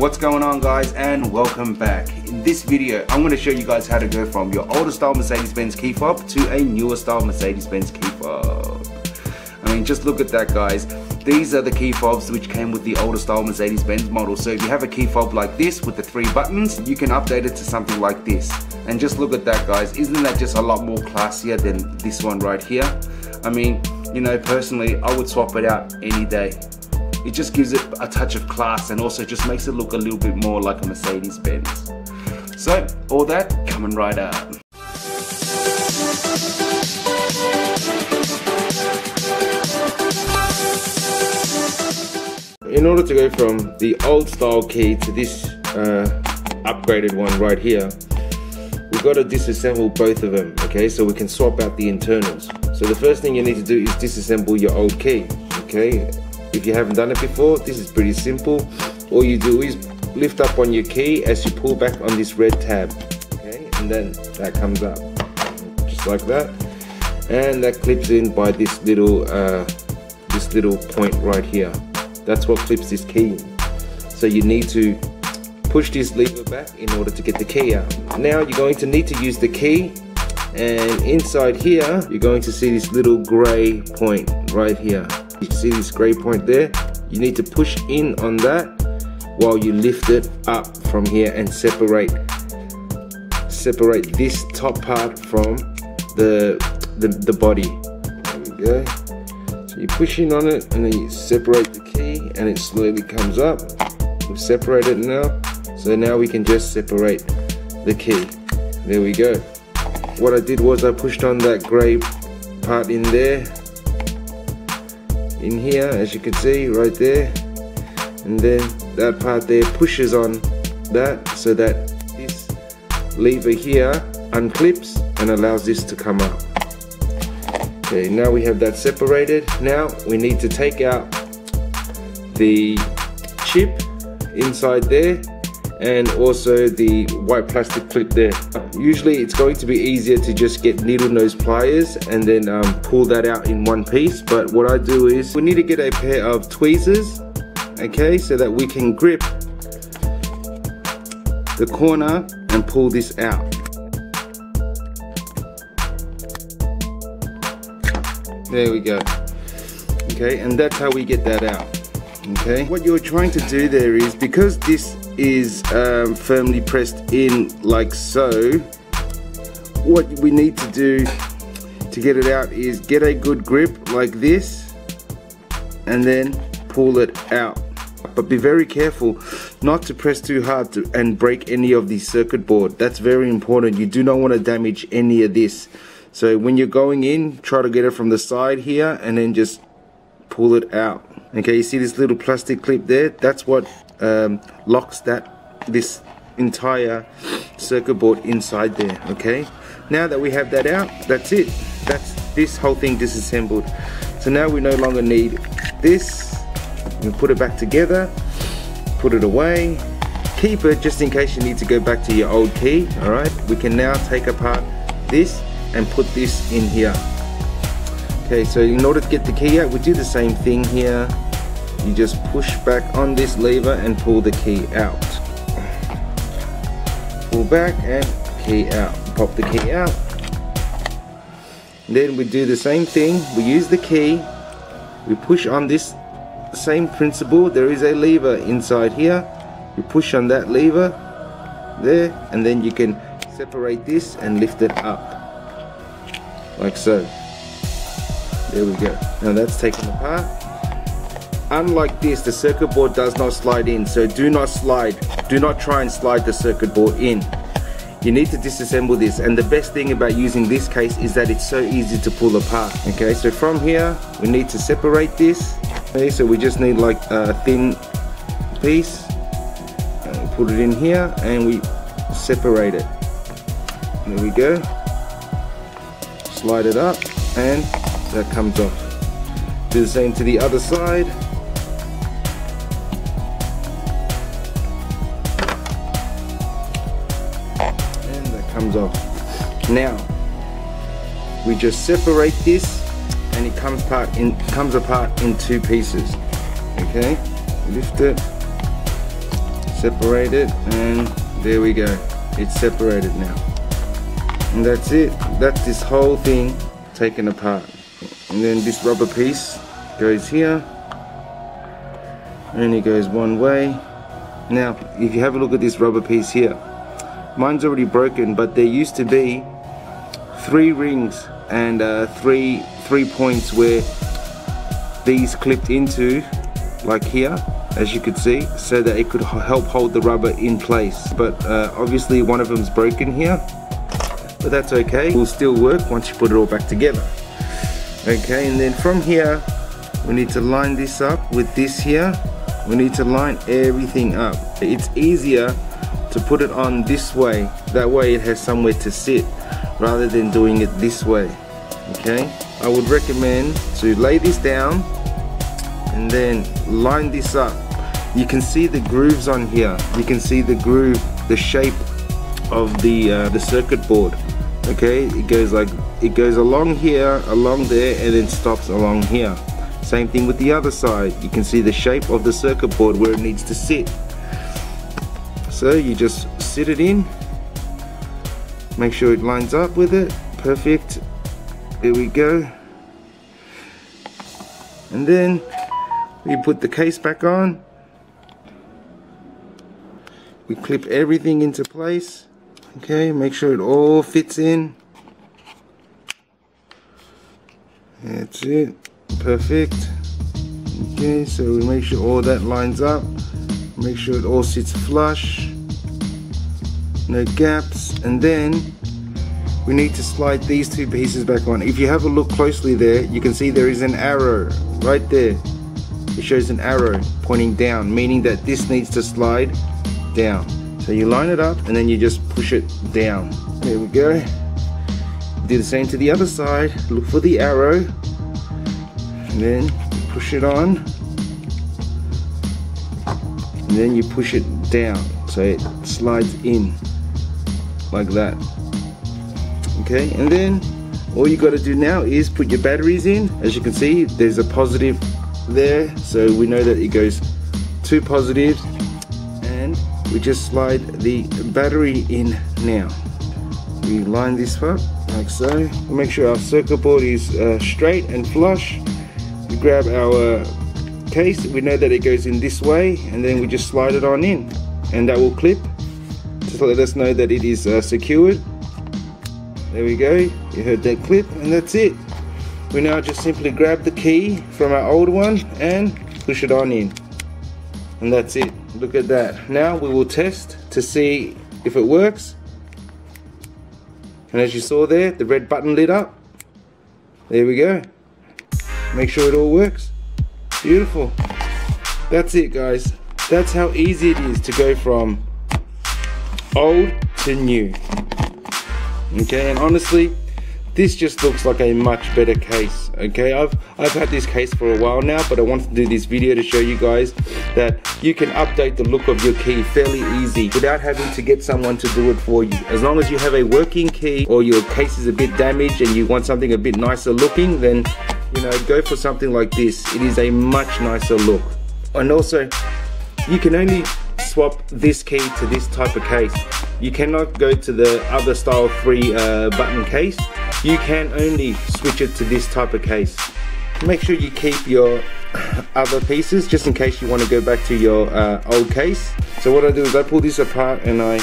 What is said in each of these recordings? What's going on, guys, and welcome back. In this video I'm going to show you guys how to go from your older style Mercedes-Benz key fob to a newer style Mercedes-Benz key fob. I mean, just look at that, guys. These are the key fobs which came with the older style Mercedes-Benz model. So if you have a key fob like this with the 3 buttons, you can update it to something like this. And just look at that, guys. Isn't that just a lot more classier than this one right here? I mean, you know, personally, I would swap it out any day. It just gives it a touch of class and also just makes it look a little bit more like a Mercedes-Benz. So, all that coming right up. In order to go from the old style key to this upgraded one right here, we've got to disassemble both of them, okay, so we can swap out the internals. So the first thing you need to do is disassemble your old key, okay. If you haven't done it before, this is pretty simple. All you do is lift up on your key as you pull back on this red tab, okay, and then that comes up, just like that. And that clips in by this little point right here. That's what clips this key in. So you need to push this lever back in order to get the key out. Now you're going to need to use the key, and inside here you're going to see this little grey point right here. You can see this grey point there. You need to push in on that while you lift it up from here and separate this top part from the body. There we go. So you push in on it and then you separate the key and it slowly comes up. We've separated it now. So now we can just separate the key. There we go. What I did was I pushed on that grey part in there. In here, as you can see right there, and then that part there pushes on that so that this lever here unclips and allows this to come up. Okay, now we have that separated. Now we need to take out the chip inside there and also the white plastic clip there. Usually it's going to be easier to just get needle nose pliers and then pull that out in one piece, but what I do is we need to get a pair of tweezers, okay, so that we can grip the corner and pull this out. There we go. Okay, and that's how we get that out. Okay, what you're trying to do there is, because this is firmly pressed in like so, what we need to do to get it out is get a good grip like this and then pull it out, but be very careful not to press too hard and break any of the circuit board. That's very important. You do not want to damage any of this. So when you're going in, try to get it from the side here and then just pull it out. Okay, you see this little plastic clip there? That's what locks this entire circuit board inside there, okay? Now that we have that out, that's it. That's this whole thing disassembled. So now we no longer need this. We put it back together, put it away, keep it just in case you need to go back to your old key, all right? We can now take apart this and put this in here. Okay, so in order to get the key out, we do the same thing here. You just push back on this lever and pull the key out. Pull back and key out. Pop the key out. Then we do the same thing. We use the key. We push on this same principle. There is a lever inside here. You push on that lever there, and then you can separate this and lift it up. Like so. There we go. Now that's taken apart. Unlike this, the circuit board does not slide in, so do not slide. Do not try and slide the circuit board in. You need to disassemble this, and the best thing about using this case is that it's so easy to pull apart. Okay, so from here, we need to separate this. Okay, so we just need like a thin piece. And we put it in here, and we separate it. There we go. Slide it up, and that comes off. Do the same to the other side. And that comes off. Now, we just separate this and it comes apart in 2 pieces. Okay, lift it, separate it, and there we go, it's separated now. And that's it, that's this whole thing taken apart. And then this rubber piece goes here, only goes one way. Now if you have a look at this rubber piece here, mine's already broken, but there used to be 3 rings and three points where these clipped into, like here, as you could see, so that it could help hold the rubber in place. But obviously one of them's broken here, but that's okay, it will still work once you put it all back together. Okay, and then from here we need to line this up with this here. We need to line everything up. It's easier to put it on this way, that way it has somewhere to sit, rather than doing it this way. Okay, I would recommend to lay this down and then line this up. You can see the grooves on here, you can see the groove, the shape of the circuit board. Okay, it goes like, it goes along here, along there, and then stops along here. Same thing with the other side, you can see the shape of the circuit board where it needs to sit. So you just sit it in, make sure it lines up with it, perfect, here we go. And then we put the case back on, we clip everything into place. Okay, make sure it all fits in, that's it, perfect. Okay, so we make sure all that lines up, make sure it all sits flush, no gaps. And then we need to slide these 2 pieces back on. If you have a look closely there, you can see there is an arrow right there. It shows an arrow pointing down, meaning that this needs to slide down. So you line it up and then you just push it down. There we go. Do the same to the other side. Look for the arrow and then push it on. And then you push it down so it slides in like that. Okay, and then all you got to do now is put your batteries in. As you can see, there's a positive there, so we know that it goes 2 positives, and we just slide the battery in. Now we line this up like so, we make sure our circuit board is straight and flush. We grab our case, we know that it goes in this way, and then we just slide it on in, and that will clip to let us know that it is secured. There we go, you heard that clip, and that's it. We now just simply grab the key from our old one and push it on in. And that's it, look at that. Now we will test to see if it works. And as you saw there, the red button lit up. There we go. Make sure it all works. Beautiful. That's it, guys. That's how easy it is to go from old to new. Okay, and honestly, this just looks like a much better case. Okay, I've had this case for a while now, but I wanted to do this video to show you guys that you can update the look of your key fairly easy without having to get someone to do it for you. As long as you have a working key, or your case is a bit damaged and you want something a bit nicer looking, then, you know, go for something like this. It is a much nicer look. And also, you can only swap this key to this type of case. You cannot go to the other style 3 button case. You can only switch it to this type of case. Make sure you keep your other pieces just in case you want to go back to your old case. So what I do is I pull this apart and I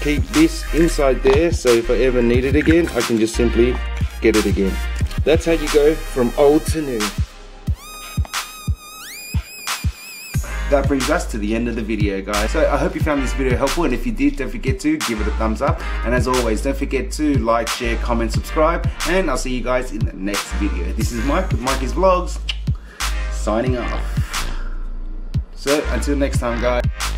keep this inside there, so if I ever need it again, I can just simply get it again. That's how you go from old to new. That brings us to the end of the video, guys. So I hope you found this video helpful, and if you did, don't forget to give it a thumbs up, and as always, don't forget to like, share, comment, subscribe, and I'll see you guys in the next video. This is Mike with Mikey's Vlogs, signing off. So until next time, guys.